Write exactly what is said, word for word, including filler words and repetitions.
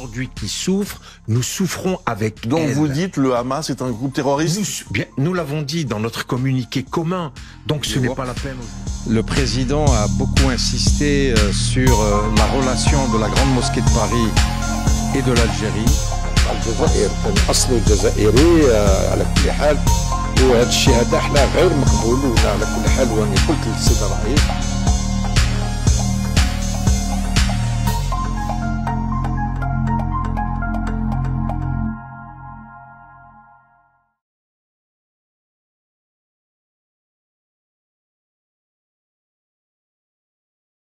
aujourd'hui qui souffrent, nous souffrons avec Donc elles. Vous dites le Hamas est un groupe terroriste? Nous, nous l'avons dit dans notre communiqué commun, donc ce n'est pas la peine. Le président a beaucoup insisté sur la relation de la Grande Mosquée de Paris et de l'Algérie.